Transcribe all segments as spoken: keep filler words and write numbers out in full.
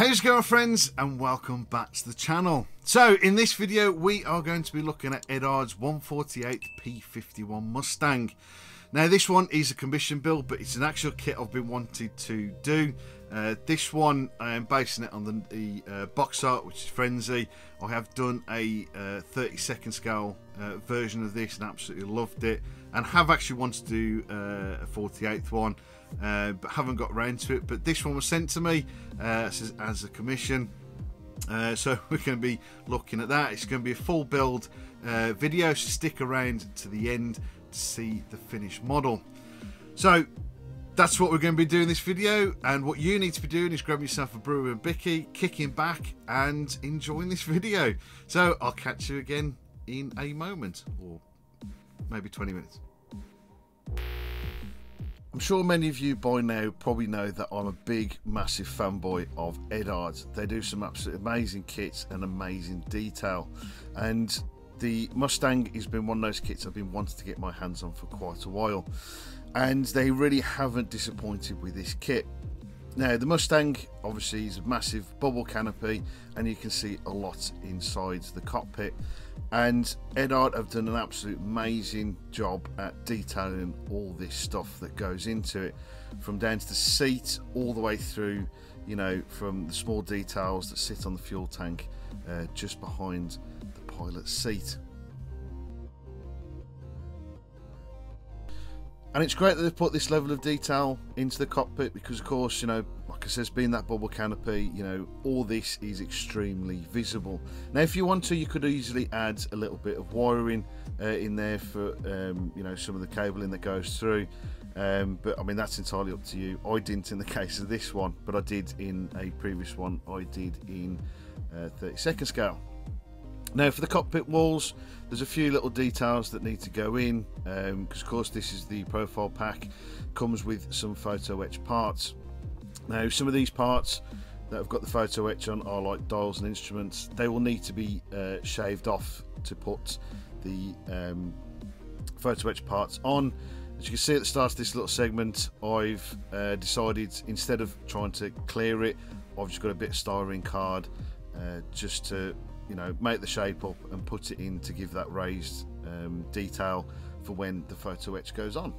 How's it going, friends, and welcome back to the channel. So in this video we are going to be looking at Eduard's one forty-eight P fifty-one Mustang. Now this one is a commission build, but it's an actual kit I've been wanted to do. Uh, this one I'm basing it on the, the uh, box art, which is Frenzy. I have done a uh, thirty second scale uh, version of this and absolutely loved it, and have actually wanted to do uh, a forty-eighth one, uh, but haven't got around to it. But this one was sent to me uh, as, as a commission, uh, so we're going to be looking at that. It's going to be a full build uh, video, so stick around to the end to see the finished model. So that's what we're going to be doing this video, and what you need to be doing is grabbing yourself a brew and bicky, kicking back and enjoying this video. So I'll catch you again in a moment, or maybe twenty minutes. I'm sure many of you by now probably know that I'm a big, massive fanboy of Eduard. They do some absolutely amazing kits and amazing detail, and the Mustang has been one of those kits I've been wanting to get my hands on for quite a while. And they really haven't disappointed with this kit. Now the Mustang obviously is a massive bubble canopy, and you can see a lot inside the cockpit, and Eduard have done an absolute amazing job at detailing all this stuff that goes into it, from down to the seat all the way through, you know, from the small details that sit on the fuel tank uh, just behind the pilot's seat. And it's great that they've put this level of detail into the cockpit, because of course, you know, like I says, being that bubble canopy, you know, all this is extremely visible. Now if you want to, you could easily add a little bit of wiring uh, in there for um, you know, some of the cabling that goes through, um, but I mean that's entirely up to you. I didn't in the case of this one, but I did in a previous one I did in uh, thirty second scale. Now for the cockpit walls, there's a few little details that need to go in, because um, of course this is the profile pack, comes with some photo etch parts. Now some of these parts that have got the photo etch on are like dials and instruments. They will need to be uh, shaved off to put the um, photo etch parts on. As you can see at the start of this little segment, I've uh, decided instead of trying to clear it, I've just got a bit of styrene card uh, just to, you know, make the shape up and put it in to give that raised um, detail for when the photo etch goes on.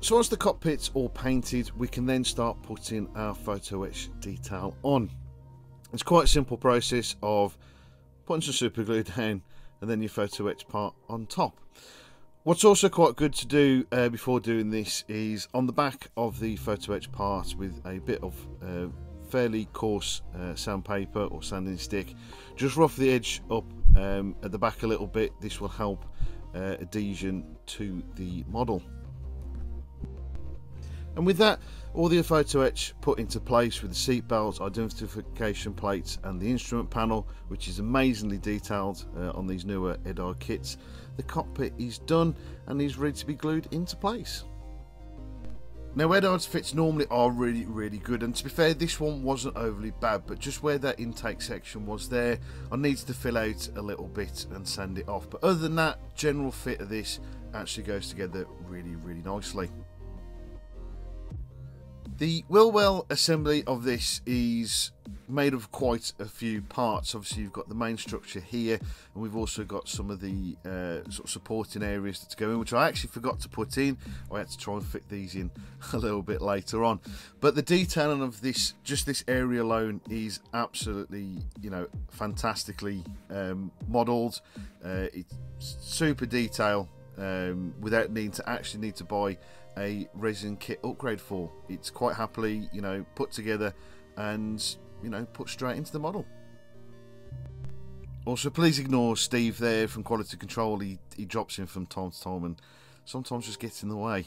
So once the cockpit's all painted, we can then start putting our photo etch detail on. It's quite a simple process of putting some super glue down and then your photo etch part on top. What's also quite good to do uh, before doing this is on the back of the photo etch part, with a bit of uh, fairly coarse uh, sandpaper or sanding stick, just rough the edge up um, at the back a little bit. This will help uh, adhesion to the model. And with that, all the photo etch put into place with the seat belts, identification plates and the instrument panel, which is amazingly detailed uh, on these newer Eduard kits, the cockpit is done and is ready to be glued into place. Now Eduard's fits normally are really, really good, and to be fair this one wasn't overly bad, but just where that intake section was there, I needed to fill out a little bit and sand it off. But other than that, general fit of this actually goes together really, really nicely. The wheel well assembly of this is made of quite a few parts. Obviously you've got the main structure here, and we've also got some of the uh, sort of supporting areas that go in, which I actually forgot to put in. I had to try and fit these in a little bit later on, but the detailing of this, just this area alone, is absolutely, you know, fantastically um, modelled. Uh, it's super detail um, without needing to actually need to buy a resin kit upgrade for. It's quite happily, you know, put together and, you know, put straight into the model. Also, please ignore Steve there from quality control. He, he drops in from time to time and sometimes just gets in the way.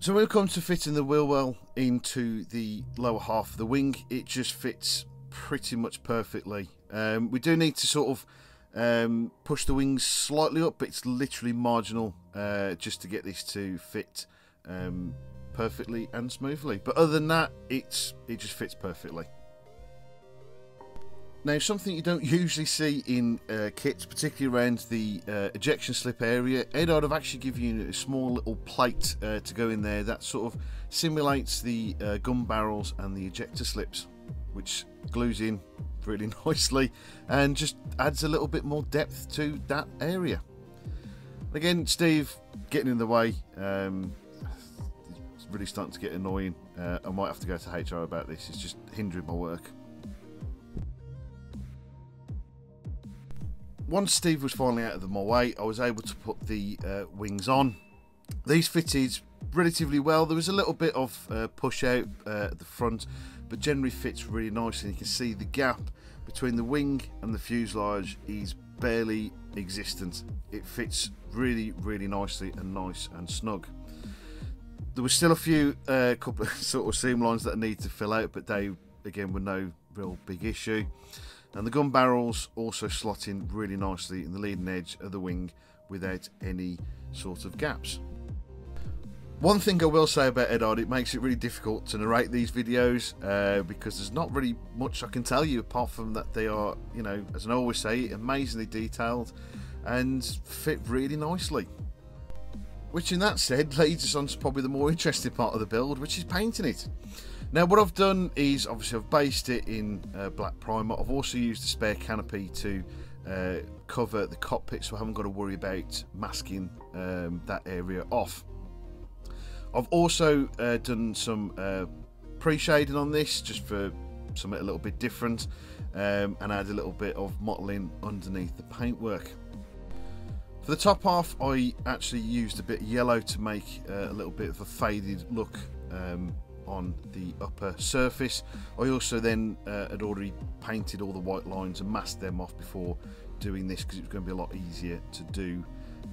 So when it comes to fitting the wheel well into the lower half of the wing, it just fits pretty much perfectly. Um, we do need to sort of um, push the wings slightly up, but it's literally marginal uh, just to get this to fit um, perfectly and smoothly. But other than that, it's it just fits perfectly. Now, something you don't usually see in uh, kits, particularly around the uh, ejection slip area, Eduard have actually given you a small little plate uh, to go in there that sort of simulates the uh, gun barrels and the ejector slips, which glues in really nicely and just adds a little bit more depth to that area. Again, Steve getting in the way, um, it's really starting to get annoying. Uh, I might have to go to H R about this, it's just hindering my work. Once Steve was finally out of my way, I was able to put the uh, wings on. These fitted relatively well. There was a little bit of uh, push out uh, at the front, but generally fits really nicely. You can see the gap between the wing and the fuselage is barely existent. It fits really, really nicely and nice and snug. There was still a few uh, couple of sort of seam lines that I need to fill out, but they again were no real big issue. And the gun barrels also slot in really nicely in the leading edge of the wing without any sort of gaps. One thing I will say about Eduard, it makes it really difficult to narrate these videos uh, because there's not really much I can tell you apart from that they are, you know, as I always say, amazingly detailed and fit really nicely. Which, in that said, leads us on to probably the more interesting part of the build, which is painting it. Now, what I've done is, obviously, I've based it in uh, black primer. I've also used the spare canopy to uh, cover the cockpit, so I haven't got to worry about masking um, that area off. I've also uh, done some uh, pre-shading on this, just for something a little bit different, um, and add a little bit of mottling underneath the paintwork. For the top half, I actually used a bit of yellow to make uh, a little bit of a faded look um, on the upper surface. I also then uh, had already painted all the white lines and masked them off before doing this because it was going to be a lot easier to do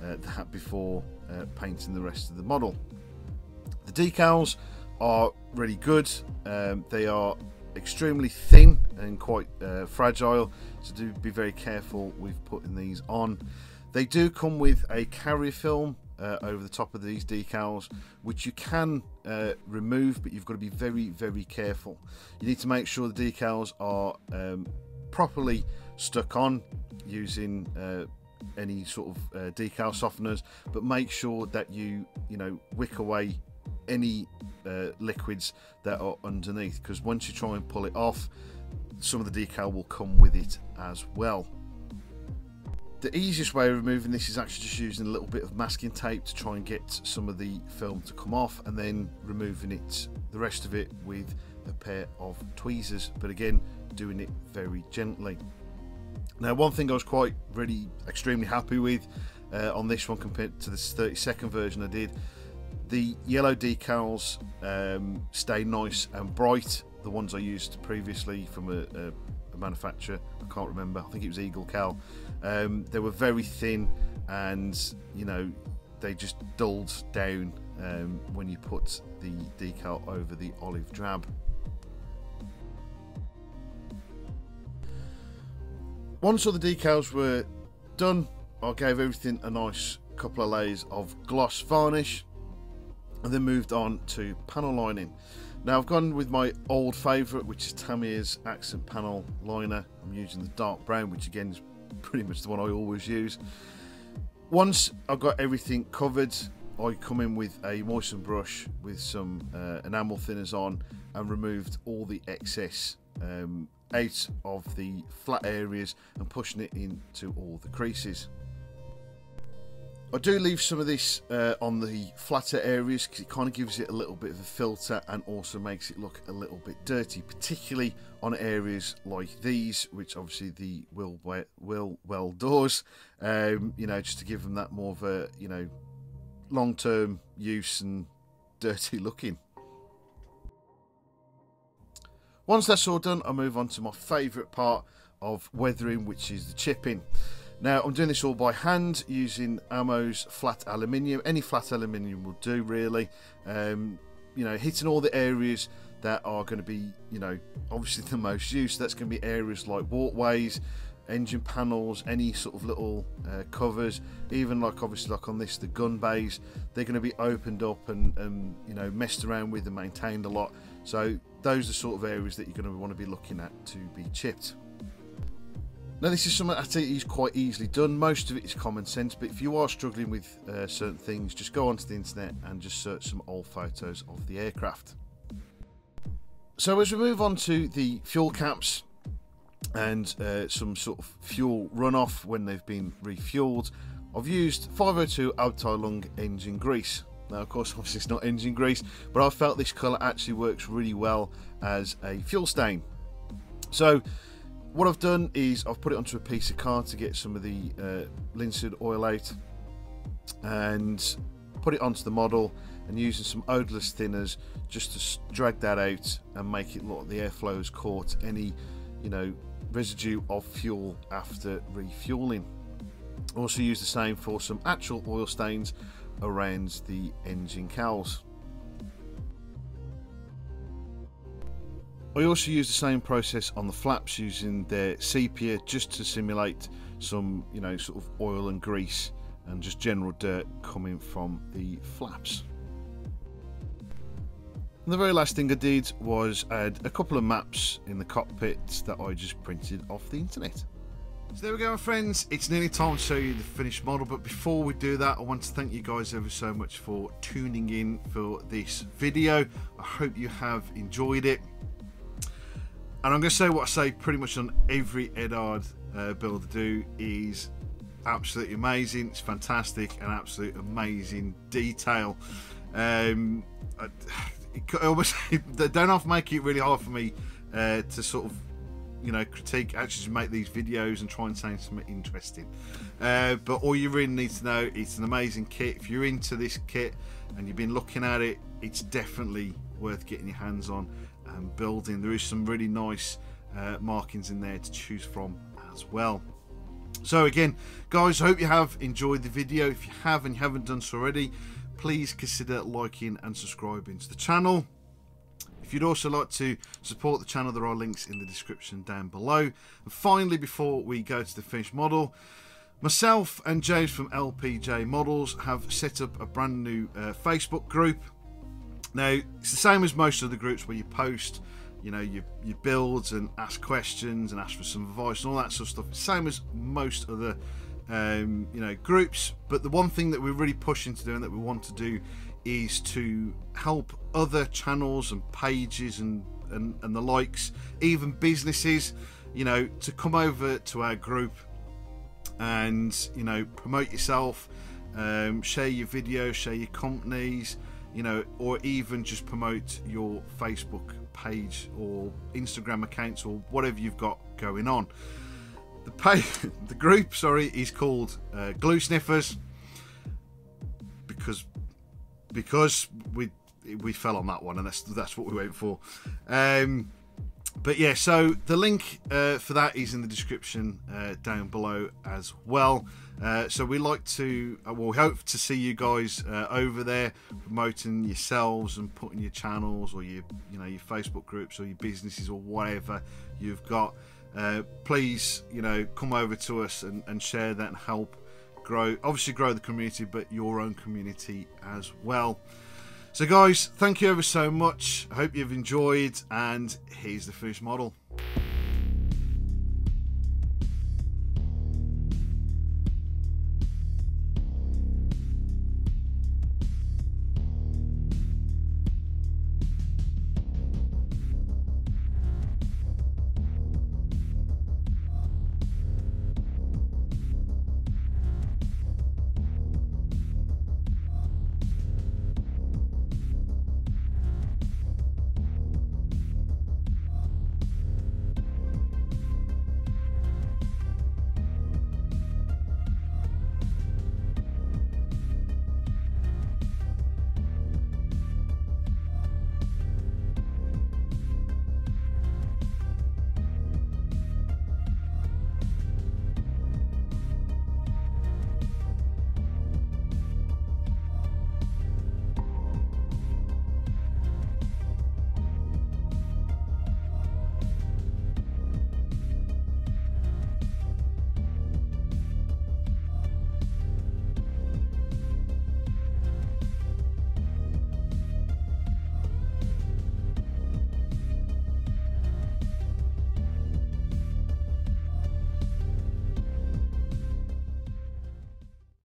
uh, that before uh, painting the rest of the model. The decals are really good. Um, they are extremely thin and quite uh, fragile, so do be very careful with putting these on. They do come with a carrier film Uh, over the top of these decals, which you can uh, remove, but you've got to be very very careful. You need to make sure the decals are um, properly stuck on using uh, any sort of uh, decal softeners, but make sure that you you know wick away any uh, liquids that are underneath, because once you try and pull it off, some of the decal will come with it as well. The easiest way of removing this is actually just using a little bit of masking tape to try and get some of the film to come off, and then removing it, the rest of it, with a pair of tweezers, but again doing it very gently. Now, one thing I was quite really extremely happy with uh, on this one compared to this thirty-second version I did, the yellow decals um, stay nice and bright. The ones I used previously from a, a manufacturer, I can't remember, I think it was Eagle Cal, um, they were very thin and you know they just dulled down um, when you put the decal over the olive drab. Once all the decals were done, I gave everything a nice couple of layers of gloss varnish and then moved on to panel lining. Now, I've gone with my old favourite, which is Tamiya's accent panel liner. I'm using the dark brown, which again is pretty much the one I always use. Once I've got everything covered, I come in with a moistened brush with some uh, enamel thinners on and removed all the excess um, out of the flat areas and pushing it into all the creases. I do leave some of this uh, on the flatter areas because it kind of gives it a little bit of a filter and also makes it look a little bit dirty, particularly on areas like these, which obviously the will well, well does, um, you know, just to give them that more of a, you know, long-term use and dirty looking. Once that's all done, I move on to my favourite part of weathering, which is the chipping. Now, I'm doing this all by hand using Ammo's flat aluminium. Any flat aluminium will do, really. Um, you know, hitting all the areas that are going to be, you know, obviously the most use. That's going to be areas like walkways, engine panels, any sort of little uh, covers, even like obviously like on this, the gun bays. They're going to be opened up and, and, you know, messed around with and maintained a lot. So those are the sort of areas that you're going to want to be looking at to be chipped. Now this is something I think is quite easily done. Most of it is common sense, but if you are struggling with uh, certain things, just go onto the internet and just search some old photos of the aircraft. So as we move on to the fuel caps and uh, some sort of fuel runoff when they've been refueled, I've used five oh two Ab Tai Lung engine grease. Now of course obviously it's not engine grease, but I felt this colour actually works really well as a fuel stain. So what I've done is I've put it onto a piece of card to get some of the uh, linseed oil out, and put it onto the model, and using some odorless thinners just to drag that out and make it look like the airflow has caught any, you know, residue of fuel after refueling. Also use the same for some actual oil stains around the engine cowls. I also use the same process on the flaps, using their sepia just to simulate some, you know, sort of oil and grease and just general dirt coming from the flaps. And the very last thing I did was add a couple of maps in the cockpit that I just printed off the internet. So there we go, my friends, it's nearly time to show you the finished model, but before we do that I want to thank you guys ever so much for tuning in for this video. I hope you have enjoyed it. And I'm going to say what I say pretty much on every Eduard uh, build I do, is absolutely amazing. It's fantastic and absolute amazing detail. Um, I, it almost, they don't have to make it really hard for me uh, to sort of, you know, critique, actually just make these videos and try and say something interesting. Uh, but all you really need to know, it's an amazing kit. If you're into this kit and you've been looking at it, it's definitely worth getting your hands on and building. There is some really nice uh, markings in there to choose from as well. So again guys, I hope you have enjoyed the video. If you have and you haven't done so already, please consider liking and subscribing to the channel. If you'd also like to support the channel, there are links in the description down below. And finally, before we go to the finished model, myself and James from L P J Models have set up a brand new uh, Facebook group. Now, it's the same as most of the groups where you post, you know, your, your builds and ask questions and ask for some advice and all that sort of stuff. Same as most of the, um, you know, groups. But the one thing that we're really pushing to do and that we want to do is to help other channels and pages and, and, and the likes, even businesses, you know, to come over to our group and, you know, promote yourself, um, share your videos, share your companies, you know, or even just promote your Facebook page or Instagram accounts or whatever you've got going on. The page, the group, sorry, is called uh, Glue Sniffers because because we we fell on that one, and that's that's what we went for. Um, but yeah, so the link uh, for that is in the description uh, down below as well. Uh, so we like to, uh, well, we hope to see you guys uh, over there promoting yourselves and putting your channels or your, you know, your Facebook groups or your businesses or whatever you've got. Uh, please, you know, come over to us and, and share that and help grow, obviously grow the community, but your own community as well. So guys, thank you ever so much. I hope you've enjoyed, and here's the finished model.